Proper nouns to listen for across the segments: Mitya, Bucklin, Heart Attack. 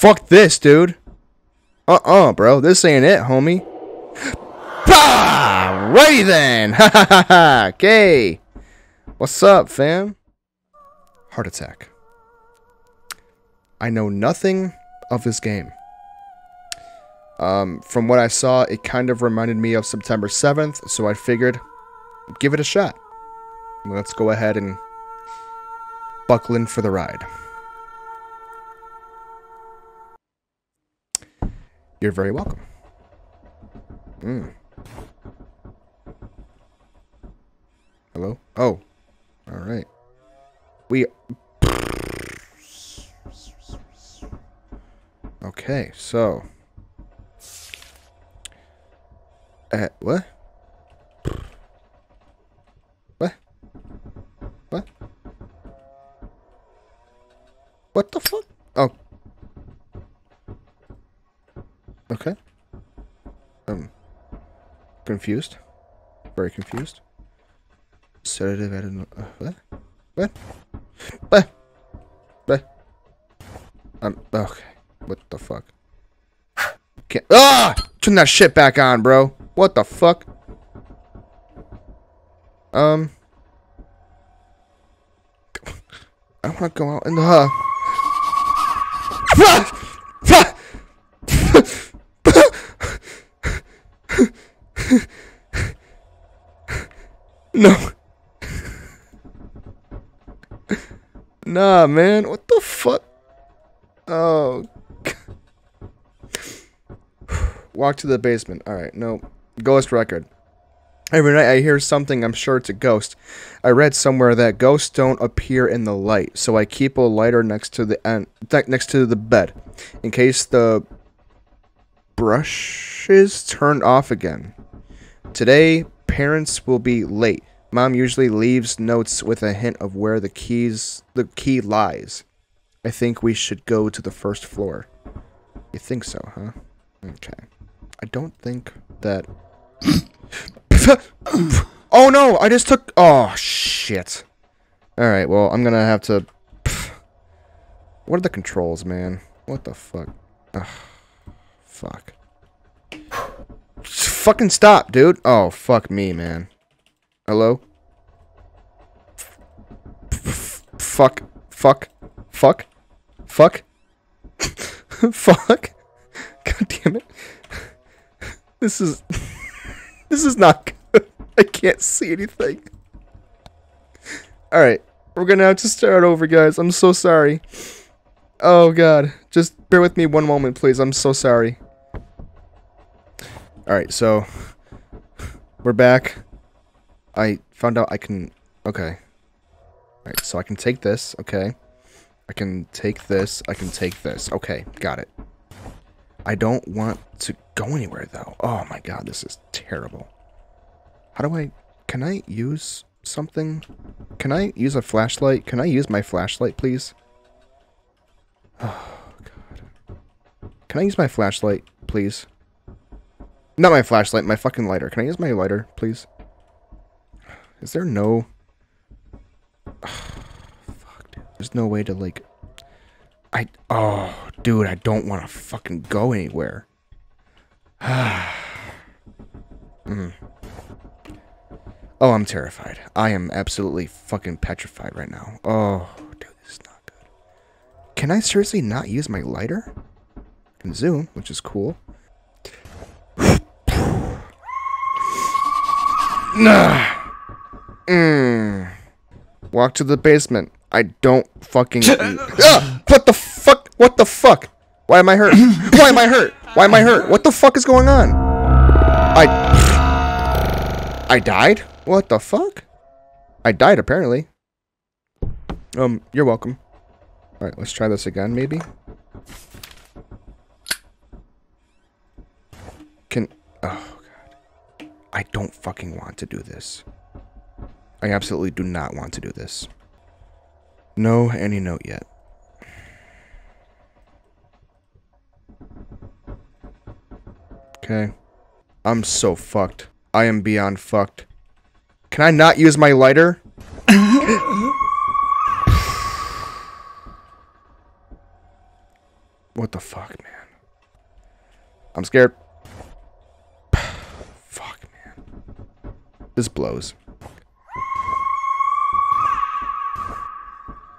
fuck this, dude. Bro. This ain't it, homie. Bah! Righty then. Ha ha ha ha. Okay. What's up, fam? Heart Attack. I know nothing of this game. From what I saw, it kind of reminded me of September 7th, so I figured, give it a shot. Let's go ahead and buckle in for the ride. You're very welcome. Hello? Oh. Alright. Okay, so... what? What? What? What the fuck? Oh. Okay. Confused. Very confused. Sedative, I don't know. What? What? What? What? Okay. What the fuck? Can't. Ah! Turn that shit back on, bro. What the fuck? I want to go out in the No. Nah, man. What the fuck? Oh. Walk to the basement. Alright, no. Ghost record. Every night I hear something, I'm sure it's a ghost. I read somewhere that ghosts don't appear in the light, so I keep a lighter next to the bed, in case the brush is turned off again. Today, parents will be late. Mom usually leaves notes with a hint of where the key lies. I think we should go to the first floor. You think so, huh? Okay. I don't think that... Oh no! I just took... Oh, shit. Alright, well, I'm gonna have to... What are the controls, man? What the fuck? Ugh. Fuck. Just fucking stop, dude. Oh, fuck me, man. Hello? Fuck. Fuck. Fuck. Fuck. Fuck. God damn it. This is... This is not good. I can't see anything. Alright. We're gonna have to start over, guys. I'm so sorry. Oh, God. Just bear with me one moment, please. I'm so sorry. Alright, so... We're back. I found out I can... Okay. Alright, so I can take this. Okay. I can take this. I can take this. Okay, got it. I don't want to go anywhere, though. Oh, my God. This is terrible. How do I... Can I use something? Can I use a flashlight? Can I use my flashlight, please? Oh, God. Can I use my flashlight, please? Not my flashlight. My fucking lighter. Can I use my lighter, please? Is there no... Oh, fuck, dude. There's no way to, like... Oh, dude, I don't want to fucking go anywhere. Oh, I'm terrified. I am absolutely fucking petrified right now. Oh, dude, this is not good. Can I seriously not use my lighter? I can zoom, which is cool. Nah. Walk to the basement. I don't fucking... What the fuck? What the fuck? Why am I hurt? Why am I hurt? Why am I hurt? What the fuck is going on? I died? What the fuck? I died, apparently. You're welcome. Alright, let's try this again, maybe? Oh, God. I don't fucking want to do this. I absolutely do not want to do this. No, any note yet. Okay. I'm so fucked. I am beyond fucked. Can I not use my lighter? What the fuck, man? I'm scared. Fuck, man. This blows.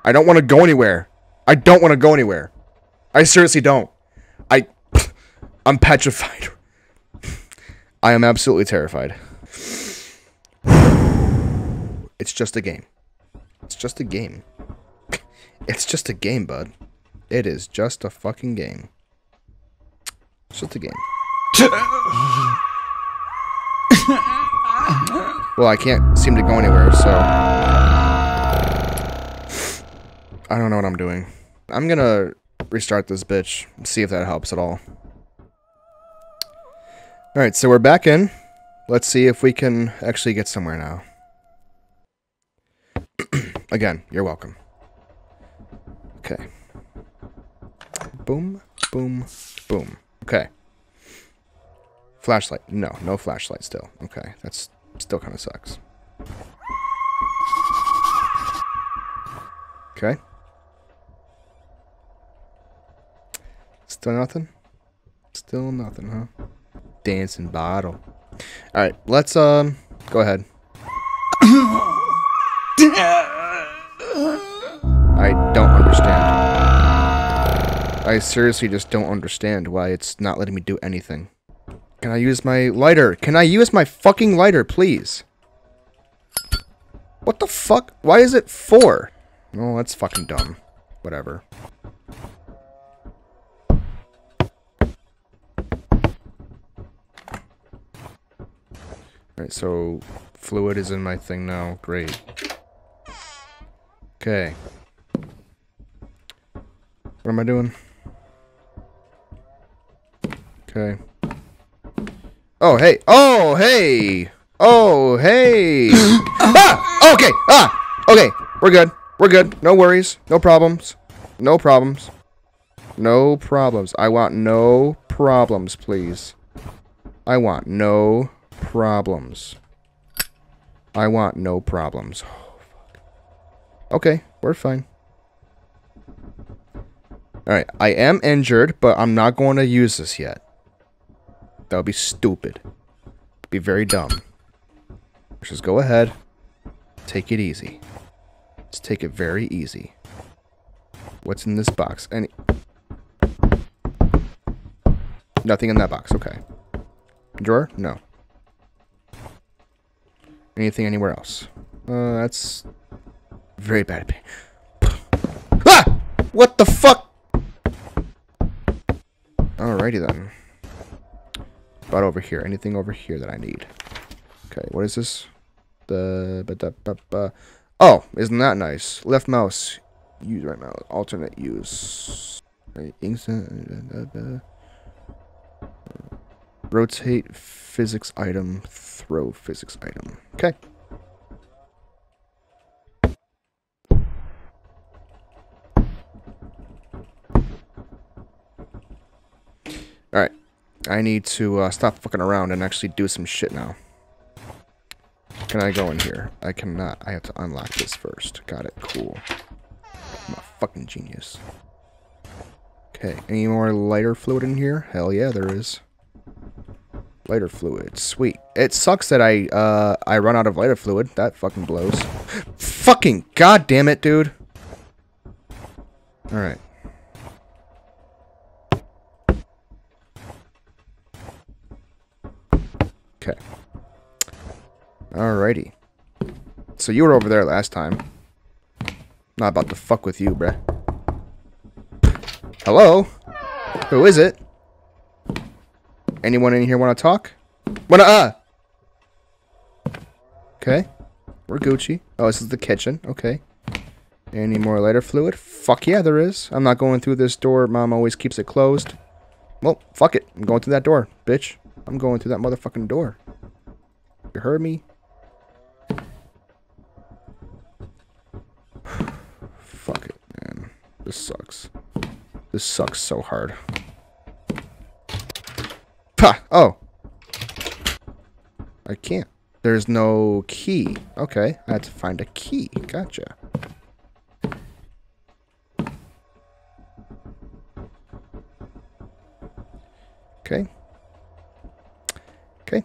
I don't want to go anywhere. I don't want to go anywhere. I seriously don't. I'm petrified. I am absolutely terrified. It's just a game. It's just a game. It's just a game, bud. It is just a fucking game. It's just a game. Well, I can't seem to go anywhere, so... I don't know what I'm doing. I'm gonna restart this bitch and see if that helps at all. Alright, so we're back in. Let's see if we can actually get somewhere now. Again, you're welcome. Okay. Boom, boom, boom. Okay. Flashlight. No, no flashlight still. Okay, that's still kind of sucks. Okay. Still nothing? Still nothing, huh? Dancing bottle. All right, let's go ahead. I don't understand. I seriously just don't understand why it's not letting me do anything. Can I use my lighter? Can I use my fucking lighter, please? What the fuck? Why is it 4? Oh, that's fucking dumb. Whatever. Alright, so fluid is in my thing now. Great. Okay. What am I doing? Okay. Oh, hey. Oh, hey. Oh, hey. Ah! Okay. Ah! Okay. We're good. We're good. No worries. No problems. No problems. No problems. I want no problems, please. I want no problems. I want no problems. Oh, fuck. Okay, we're fine. Alright, I am injured, but I'm not going to use this yet. That would be stupid. It'd be very dumb. Let's just go ahead. Take it easy. Let's take it very easy. What's in this box? Any? Nothing in that box. Okay. Drawer? No. Anything anywhere else? That's very bad pain. Ah! What the fuck? Alrighty then. About over here. Anything over here that I need? Okay, what is this? Oh, isn't that nice? Left mouse. Use right mouse. Alternate use. Rotate physics item, throw physics item. Okay. Alright. I need to stop fucking around and actually do some shit now. Can I go in here? I cannot. I have to unlock this first. Got it. Cool. I'm a fucking genius. Okay. Any more lighter fluid in here? Hell yeah, there is. Lighter fluid, sweet. It sucks that I run out of lighter fluid. That fucking blows. Fucking goddamn it, dude. All right. Okay. Alrighty. So you were over there last time. Not about to fuck with you, bruh. Hello? Who is it? Anyone in here want to talk? Okay. We're Gucci. Oh, this is the kitchen. Okay. Any more lighter fluid? Fuck yeah, there is. I'm not going through this door. Mom always keeps it closed. Well, fuck it. I'm going through that door, bitch. I'm going through that motherfucking door. You heard me? Fuck it, man. This sucks. This sucks so hard. Oh. I can't. There's no key. Okay. I had to find a key. Gotcha. Okay. Okay.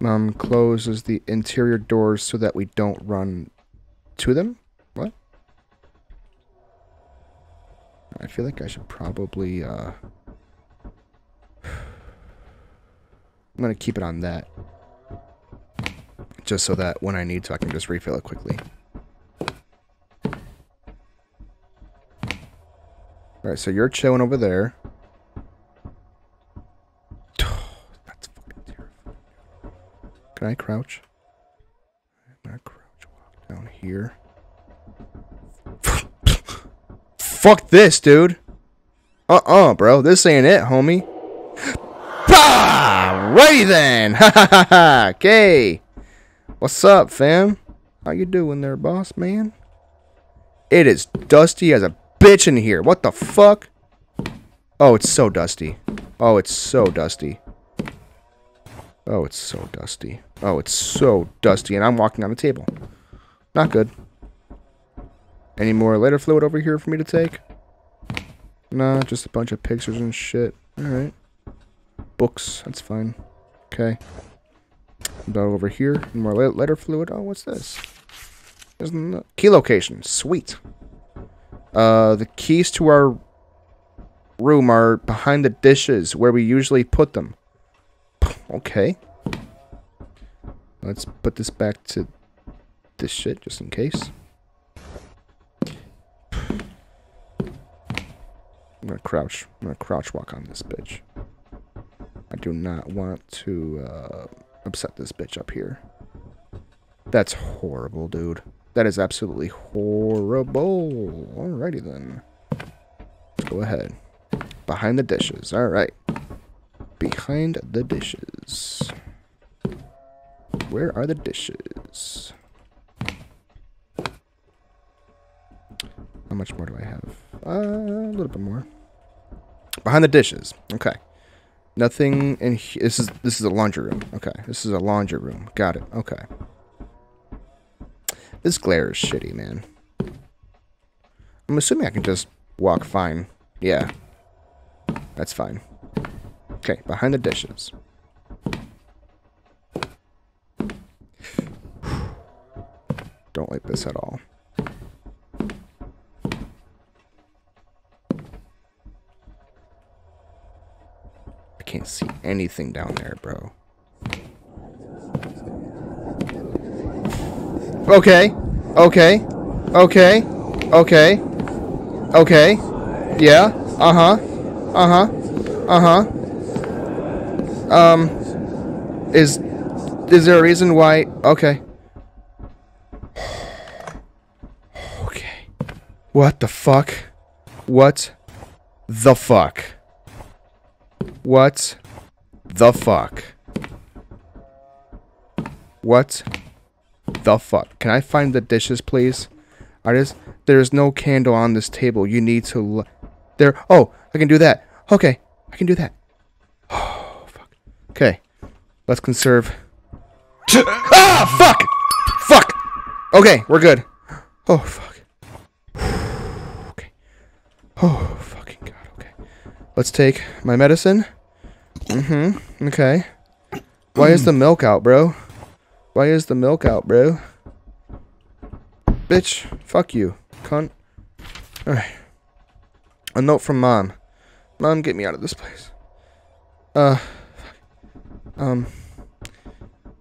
Mom closes the interior doors so that we don't run to them. What? I feel like I should probably, I'm going to keep it on that. Just so that when I need to, I can just refill it quickly. Alright, so you're chilling over there. That's fucking terrifying. Can I crouch? I'm going to crouch, walk down here. Fuck this, dude. Bro. This ain't it, homie. Alrighty then. Okay. What's up, fam? How you doing there, boss man? It is dusty as a bitch in here. What the fuck? Oh, it's so dusty. Oh, it's so dusty. Oh, it's so dusty. Oh, it's so dusty. And I'm walking on the table. Not good. Any more lighter fluid over here for me to take? Nah, just a bunch of pictures and shit. Alright. Books, that's fine. Okay. About over here, more lighter fluid. Oh, what's this? There's no key location. Sweet. The keys to our room are behind the dishes where we usually put them. Okay. Let's put this back to this shit just in case. I'm gonna crouch. I'm gonna crouch walk on this bitch. I do not want to upset this bitch up here. That's horrible, dude. That is absolutely horrible. Alrighty then. Let's go ahead. Behind the dishes. Alright. Behind the dishes. Where are the dishes? How much more do I have? A little bit more. Behind the dishes. Okay. Nothing in here. This is a laundry room. Okay, this is a laundry room. Got it. Okay. This glare is shitty, man. I'm assuming I can just walk fine. Yeah, that's fine. Okay, behind the dishes. Don't like this at all. Can't see anything down there, bro. Okay. Okay. Okay. Okay. Okay. Yeah. Uh-huh. Uh-huh. Uh-huh. Is there a reason why? Okay. Okay. What the fuck? What the fuck? What the fuck? What the fuck? Can I find the dishes, please? There's no candle on this table. You need to... There... Oh, I can do that. Okay, I can do that. Oh, fuck. Okay, let's conserve... Ah, fuck! Fuck! Okay, we're good. Oh, fuck. Okay. Oh, fucking God. Let's take my medicine. Mm-hmm. Okay. Why is the milk out, bro? Why is the milk out, bro? Bitch. Fuck you. Cunt. Alright. A note from Mom. Mom, get me out of this place.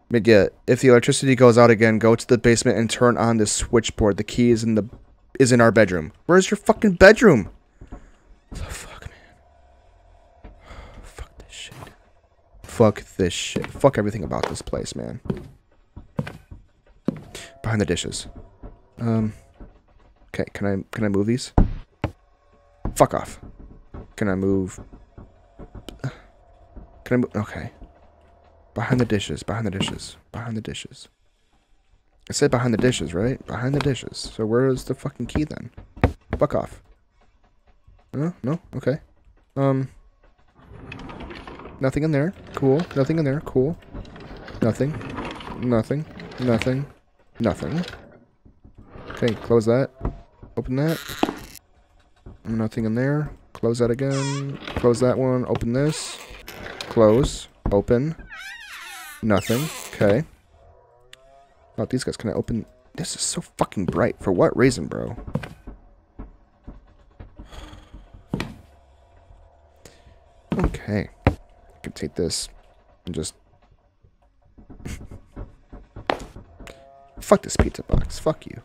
Midget, if the electricity goes out again, go to the basement and turn on this switchboard. The key is in our bedroom. Where's your fucking bedroom? The fuck? Fuck this shit. Fuck everything about this place, man. Behind the dishes. Okay, can I move these? Fuck off. Can I move? Can I move? Okay. Behind the dishes. Behind the dishes. Behind the dishes. I said behind the dishes, right? Behind the dishes. So where is the fucking key then? Fuck off. No? No? Okay. Nothing in there. Cool. Nothing in there. Cool. Nothing. Nothing. Nothing. Nothing. Okay, close that. Open that. Nothing in there. Close that again. Close that one. Open this. Close. Open. Nothing. Okay. Oh, these guys can open. This is so fucking bright. For what reason, bro? Okay. I can take this and just... Fuck this pizza box. Fuck you.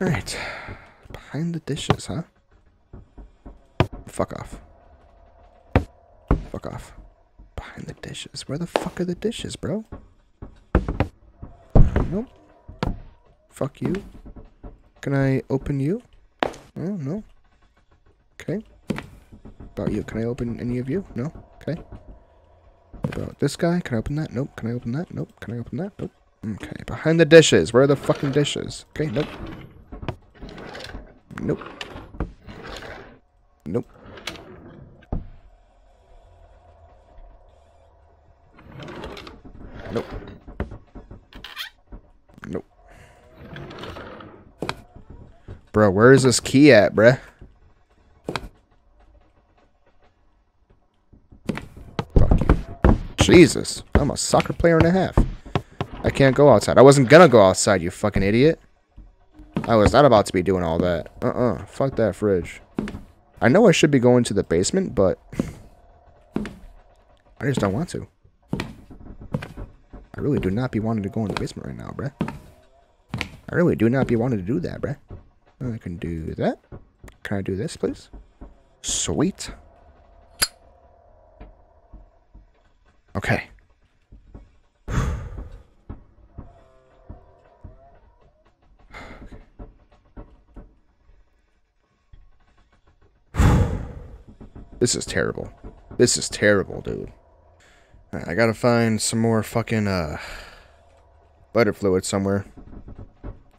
Alright. Behind the dishes, huh? Fuck off. Fuck off. Behind the dishes. Where the fuck are the dishes, bro? Nope. Fuck you. Can I open you? Oh, no. Okay. About you. Can I open any of you? No? Okay. About this guy? Can I open that? Nope. Can I open that? Nope. Can I open that? Nope. Okay. Behind the dishes. Where are the fucking dishes? Okay. Nope. Nope. Nope. Nope. Nope. Bro, where is this key at, bruh? Jesus, I'm a soccer player and a half. I can't go outside. I wasn't gonna go outside, you fucking idiot. I was not about to be doing all that. Uh-uh. Fuck that fridge. I know I should be going to the basement, but... I just don't want to. I really do not be wanting to go in the basement right now, bruh. I really do not be wanting to do that, bruh. I can do that. Can I do this, please? Sweet. Okay. This is terrible. This is terrible, dude. Right, I gotta find some more fucking, lighter fluid somewhere.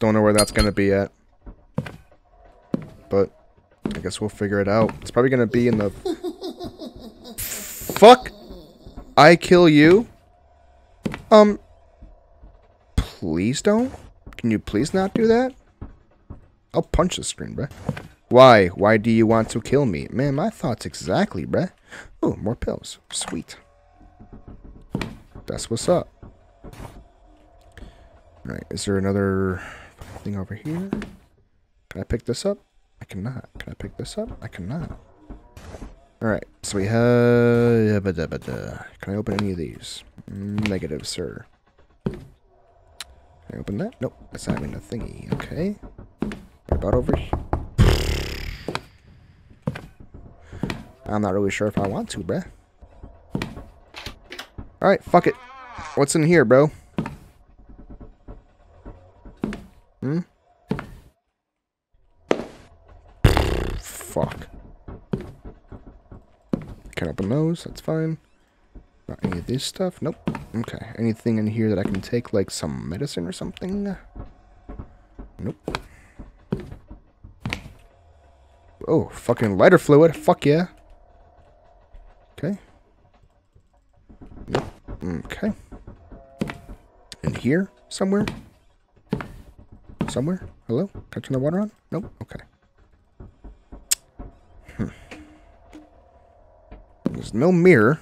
Don't know where that's gonna be at. But, I guess we'll figure it out. It's probably gonna be in the... Fuck! I kill you? Please don't? Can you please not do that? I'll punch the screen, bruh. Why? Why do you want to kill me? Man, my thoughts exactly, bruh. Oh, more pills. Sweet. That's what's up. Alright, is there another thing over here? Can I pick this up? I cannot. Can I pick this up? I cannot. Alright, so we have... Can I open any of these? Negative, sir. Can I open that? Nope, that's not even a thingy. Okay. What about over here? I'm not really sure if I want to, bruh. Alright, fuck it. What's in here, bro? Hmm? Fuck. Can't open those, that's fine. Not any of this stuff, nope. Okay, anything in here that I can take, like some medicine or something? Nope. Oh, fucking lighter fluid, fuck yeah. Okay. Nope. Okay. In here, somewhere? Somewhere? Hello? Can I turn the water on? Nope, okay. There's no mirror.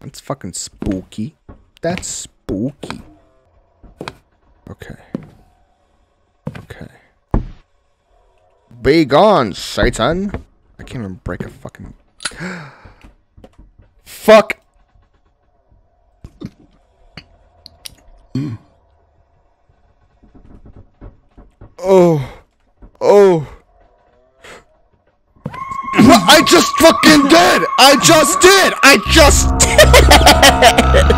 That's fucking spooky. That's spooky. Okay. Okay. Be gone, Satan! I can't even break a fucking... Fuck! Oh. Oh. I just fucking did! I just did! I just did!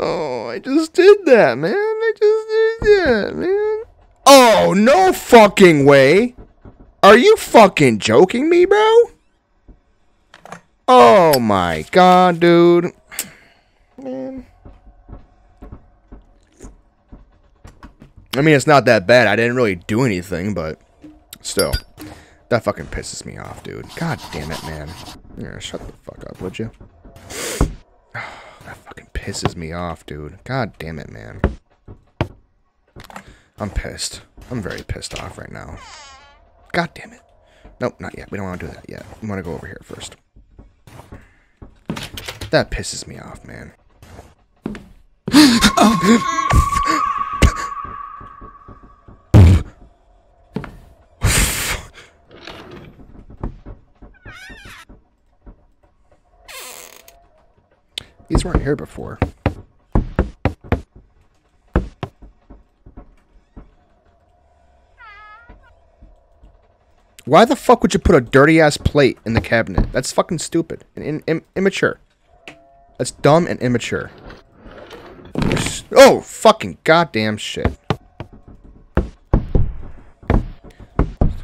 Oh, I just did that, man. I just did that, man. Oh, no fucking way. Are you fucking joking me, bro? Oh my god, dude. Man. I mean, it's not that bad. I didn't really do anything, but still. That fucking pisses me off, dude. God damn it, man. Yeah, shut the fuck up, would you? That fucking pisses me off, dude. God damn it, man. I'm pissed. I'm very pissed off right now. God damn it. Nope, not yet. We don't want to do that yet. We want to go over here first. That pisses me off, man. Oh. These weren't here before. Why the fuck would you put a dirty-ass plate in the cabinet? That's fucking stupid and immature. That's dumb and immature. Oh, fucking goddamn shit. Look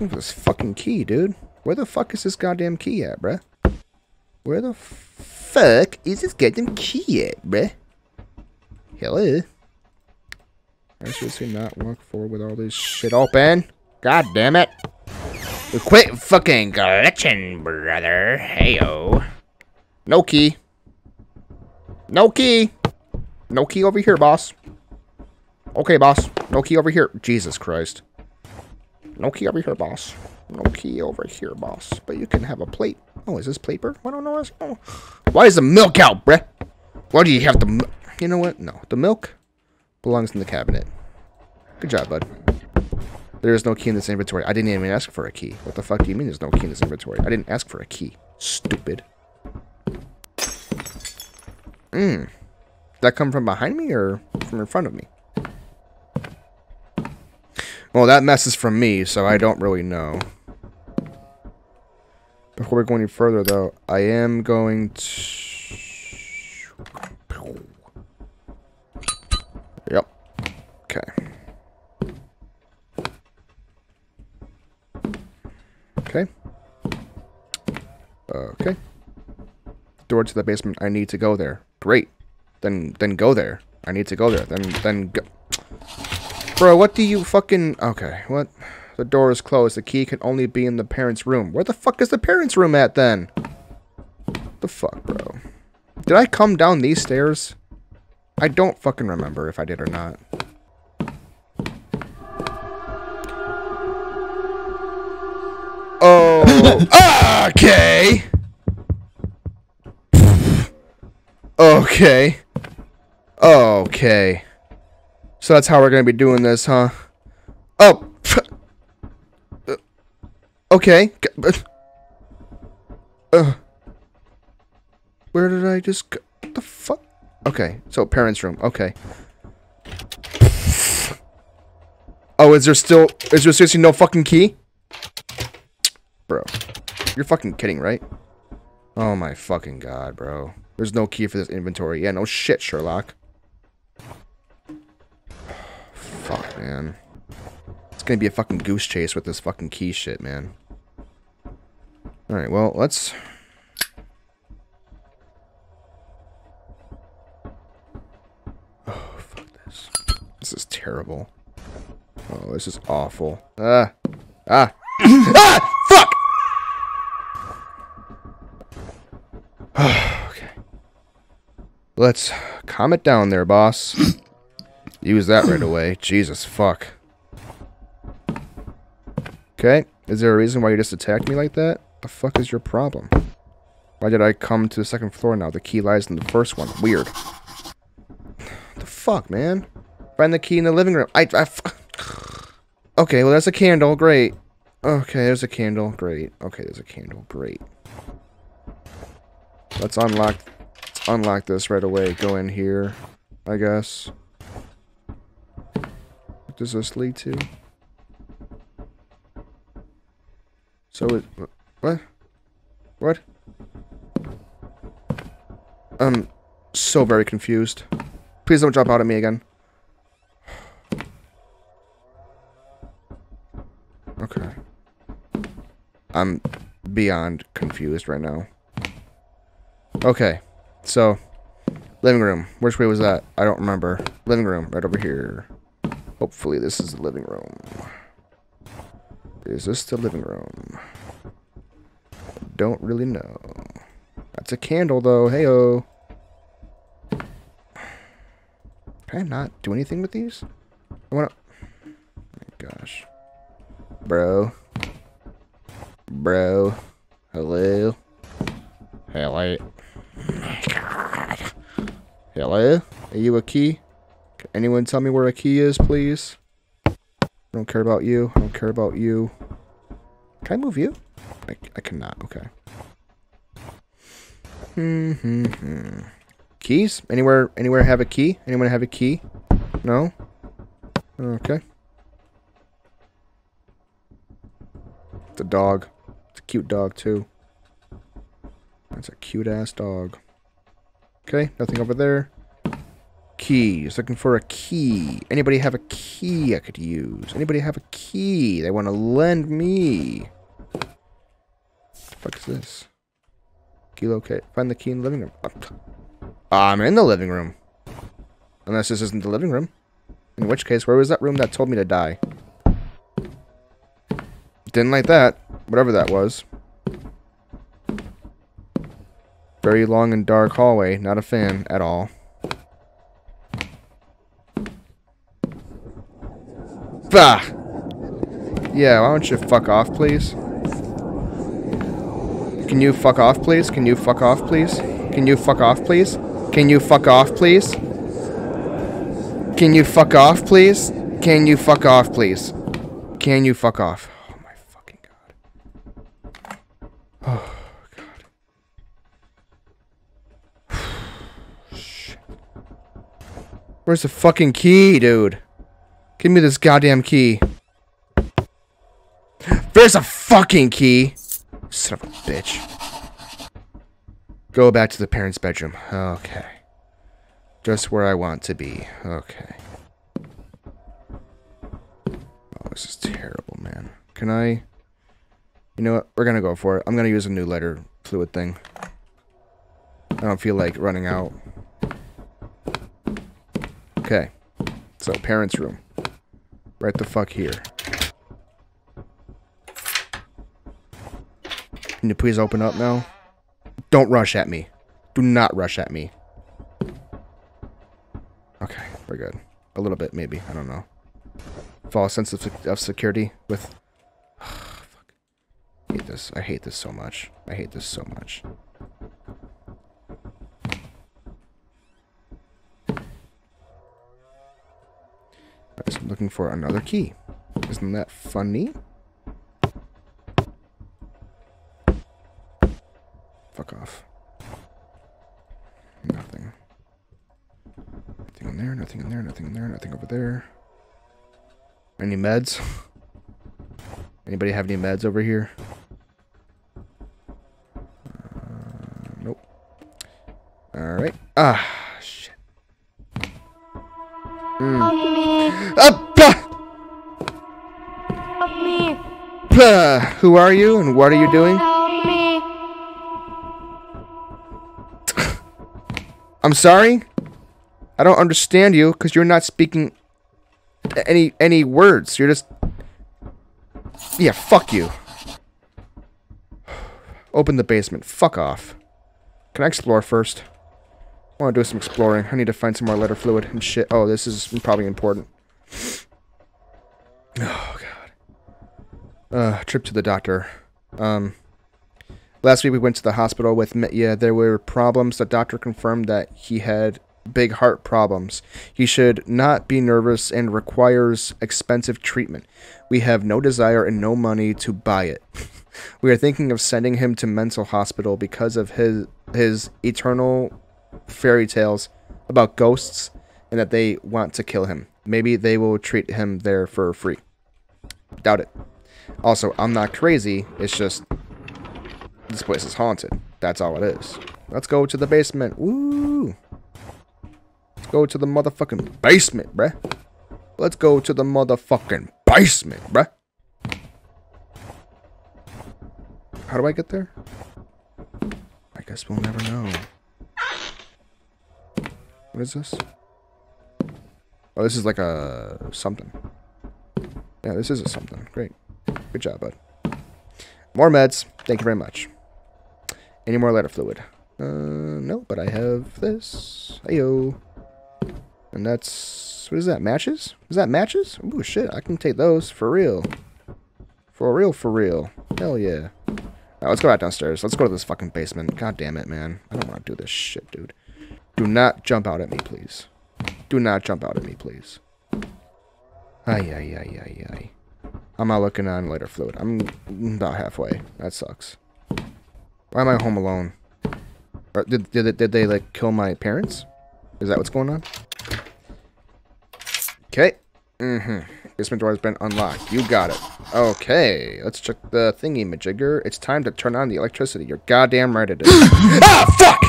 at this fucking key, dude. Where the fuck is this goddamn key at, bruh? Where the fuck is this goddamn key at, bruh? Hello? I should say not walk forward with all this shit open. God damn it. Quit fucking glitching, brother. Heyo. No key. No key. No key over here, boss. Okay, boss. No key over here. Jesus Christ. No key over here, boss. No key over here, boss. But you can have a plate. Oh, is this paper? I don't know. This? Oh. Why is the milk out, bruh? Why do you have the... You know what? No. The milk belongs in the cabinet. Good job, bud. There is no key in this inventory. I didn't even ask for a key. What the fuck do you mean there's no key in this inventory? I didn't ask for a key. Stupid. Mmm. Did that come from behind me or from in front of me? Well, that mess is from me, so I don't really know. Before we go any further, though, I am going to... Yep. Okay. Okay. Okay. Door to the basement. I need to go there. Great. Then go there. I need to go there. Then go. Bro, what do you fucking... Okay, what? The door is closed. The key can only be in the parents' room. Where the fuck is the parents' room at, then? The fuck, bro? Did I come down these stairs? I don't fucking remember if I did or not. Oh, okay. Okay. Okay. So that's how we're going to be doing this, huh? Oh. Okay. Where did I just go? What the fuck? Okay. So parents' room. Okay. Oh, is there seriously no fucking key? Bro, you're fucking kidding, right? Oh my fucking god, bro. There's no key for this inventory. Yeah, no shit, Sherlock. Fuck, man. It's gonna be a fucking goose chase with this fucking key shit, man. Alright, well, let's... Oh, fuck this. This is terrible. Oh, this is awful. Ah! Fuck! Okay. Let's calm it down there, boss. Use that right away. Jesus, fuck. Okay. Is there a reason why you just attacked me like that? The fuck is your problem? Why did I come to the second floor now? The key lies in the first one. Weird. The fuck, man? Find the key in the living room. Okay, well, that's a candle. Great. Okay, there's a candle. Great. Okay, there's a candle. Great. Let's unlock this right away. Go in here, I guess. What does this lead to? So it... What? What? I'm so very confused. Please don't jump out at me again. Okay. I'm beyond confused right now. Okay, so living room. Which way was that? I don't remember. Living room, right over here. Hopefully this is the living room. Is this the living room? Don't really know. That's a candle though. Heyo. Can I not do anything with these? I wanna... gosh. Bro. Bro. Hello. Hello. God. Hello? Are you a key? Can anyone tell me where a key is, please? I don't care about you. I don't care about you. Can I move you? I cannot. Okay. Keys? Anywhere have a key? Anyone have a key? No? Okay. It's a dog. It's a cute dog, too. That's a cute-ass dog. Okay, nothing over there. Keys. Looking for a key. Anybody have a key I could use? Anybody have a key they want to lend me? What the fuck is this? Key locate. Find the key in the living room. I'm in the living room. Unless this isn't the living room. In which case, where was that room that told me to die? Didn't like that. Whatever that was. Very long and dark hallway. Not a fan at all. Bah! Yeah, why don't you fuck off, please? Can you fuck off, please? Can you fuck off, please? Can you fuck off, please? Can you fuck off, please? Can you fuck off, please? Can you fuck off, please? Can you fuck off? Oh my fucking god. Oh god. Shit. Where's the fucking key, dude? Give me this goddamn key. There's a fucking key! Son of a bitch. Go back to the parents' bedroom. Okay. Just where I want to be. Okay. Oh, this is terrible, man. Can I... You know what? We're gonna go for it. I'm gonna use a new lighter fluid thing. I don't feel like running out. Okay. So, parents' room. Right the fuck here. Can you please open up now? Don't rush at me. Do not rush at me. Okay, we're good. A little bit, maybe. I don't know. False sense of security with... Oh, fuck. I hate this. I hate this so much. I hate this so much. I'm looking for another key. Isn't that funny? Fuck off. Nothing. Nothing in there, nothing in there, nothing in there, nothing over there. Any meds? Anybody have any meds over here? Nope. Alright. Ah, shit. Who are you and what are you doing? Help me. I'm sorry? I don't understand you because you're not speaking any words. You're just... Yeah, fuck you. Open the basement. Fuck off. Can I explore first? I want to do some exploring. I need to find some more lighter fluid and shit. Oh, this is probably important. Oh, God. Trip to the doctor. Last week we went to the hospital with Mitya. There were problems. The doctor confirmed that he had big heart problems. He should not be nervous and requires expensive treatment. We have no desire and no money to buy it. We are thinking of sending him to mental hospital because of his eternal... fairy tales about ghosts and that they want to kill him. Maybe they will treat him there for free. Doubt it. Also, I'm not crazy. It's just this place is haunted. That's all it is. Let's go to the basement. Woo! Let's go to the motherfucking basement, bruh. Let's go to the motherfucking basement, bruh. How do I get there? I guess we'll never know. What is this? Oh, this is like a... something. Yeah, this is a something. Great. Good job, bud. More meds. Thank you very much. Any more lighter fluid? No, but I have this. Ayo. And that's... What is that? Matches? Is that matches? Ooh, shit. I can take those. For real. For real, for real. Hell yeah. Alright, let's go back downstairs. Let's go to this fucking basement. God damn it, man. I don't want to do this shit, dude. Do not jump out at me, please. Do not jump out at me, please. Ay, ay, ay, ay, ay. I'm not looking on lighter fluid. I'm about halfway. That sucks. Why am I home alone? Or did they, like, kill my parents? Is that what's going on? Okay. Mm-hmm. Basement door has been unlocked. You got it. Okay. Let's check the thingy-majigger. It's time to turn on the electricity. You're goddamn right it is. Ah, fuck!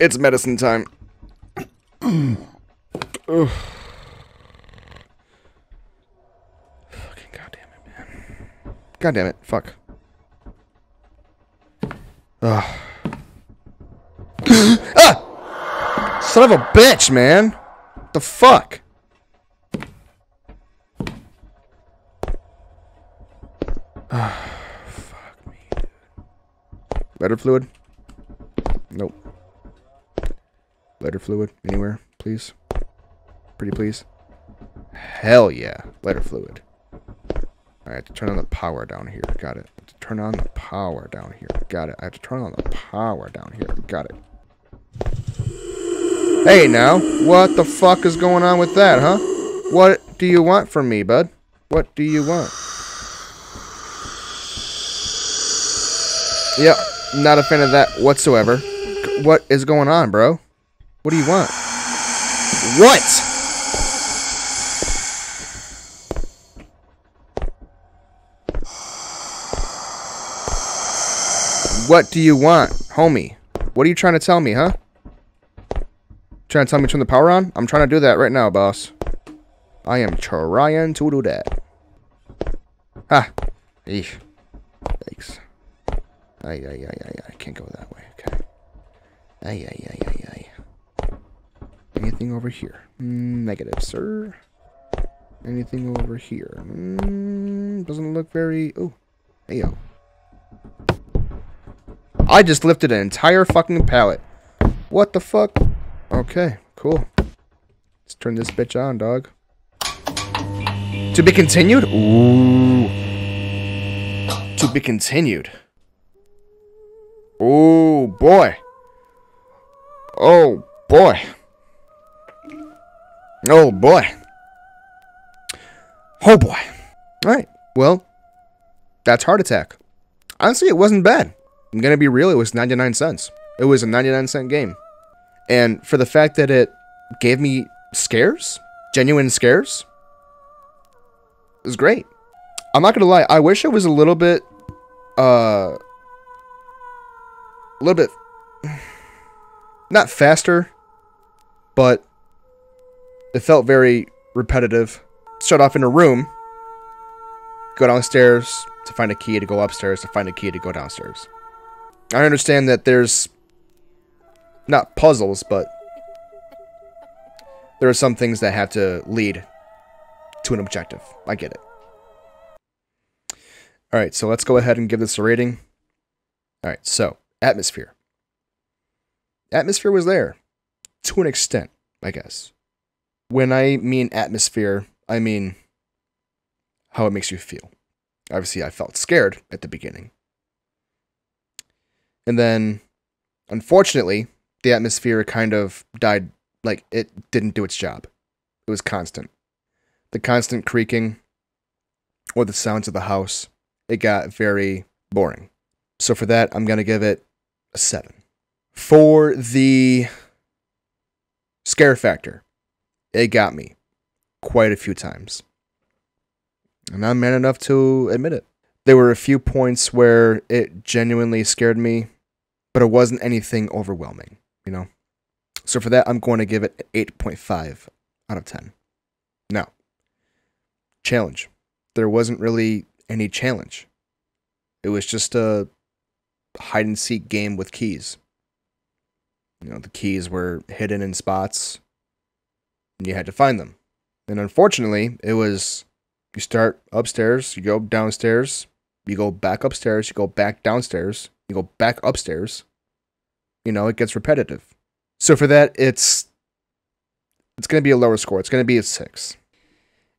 It's medicine time. Ugh. Fucking goddamn it, man. Goddamn it. Fuck. Ugh. Ah! Son of a bitch, man. The fuck? Fuck me, dude. Lighter fluid? Nope. Lighter fluid anywhere, please. Pretty please. Hell yeah. Lighter fluid. I have to turn on the power down here. Got it. I have to turn on the power down here. Got it. I have to turn on the power down here. Got it. Hey, now. What the fuck is going on with that, huh? What do you want from me, bud? What do you want? Yeah, not a fan of that whatsoever. What is going on, bro? What do you want? What? What do you want, homie? What are you trying to tell me, huh? Trying to tell me to turn the power on? I'm trying to do that right now, boss. I am trying to do that. Ah. Eesh. Thanks. Ay, ay, ay, ay, ay. Can't go that way. Okay. Ay, ay, ay, ay, ay. Anything over here? Negative, sir. Anything over here? Doesn't look very... Ooh. Ayo. I just lifted an entire fucking pallet. What the fuck? Okay, cool. Let's turn this bitch on, dog. To be continued? Ooh. To be continued. Oh, boy. Oh, boy. Oh, boy. Oh, boy. Alright, well, that's Heart Attack. Honestly, it wasn't bad. I'm gonna be real, it was 99 cents. It was a 99-cent game. And for the fact that it gave me scares, genuine scares, it was great. I'm not gonna lie, I wish it was a little bit, not faster, but it felt very repetitive. Start off in a room, go downstairs to find a key to go upstairs, to find a key to go downstairs. I understand that there's not puzzles, but there are some things that have to lead to an objective. I get it. Alright, so let's go ahead and give this a rating. Alright, so, atmosphere. Atmosphere was there. To an extent, I guess. When I mean atmosphere, I mean how it makes you feel. Obviously, I felt scared at the beginning. And then, unfortunately, the atmosphere kind of died, like, it didn't do its job. It was constant. The constant creaking, or the sounds of the house, it got very boring. So for that, I'm going to give it a 7. For the scare factor, it got me quite a few times. And I'm man enough to admit it. There were a few points where it genuinely scared me, but it wasn't anything overwhelming, you know? So for that, I'm going to give it 8.5 out of 10. Now, challenge. There wasn't really any challenge. It was just a hide-and-seek game with keys. You know, the keys were hidden in spots, and you had to find them. And unfortunately, it was... You start upstairs, you go downstairs, you go back upstairs, you go back downstairs, you go back upstairs. You know, it gets repetitive. So for that, it's going to be a lower score. It's going to be a 6.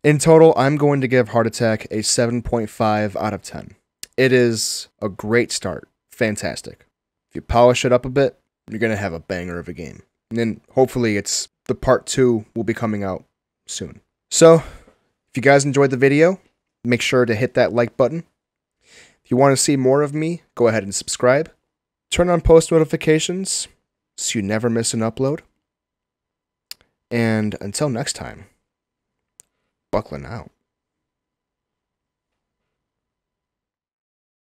In total, I'm going to give Heart Attack a 7.5 out of 10. It is a great start. Fantastic. If you polish it up a bit, you're going to have a banger of a game. And then hopefully it's the part 2 will be coming out soon. So if you guys enjoyed the video, make sure to hit that like button. If you want to see more of me, go ahead and subscribe. Turn on post notifications so you never miss an upload. And until next time, Bucklin out.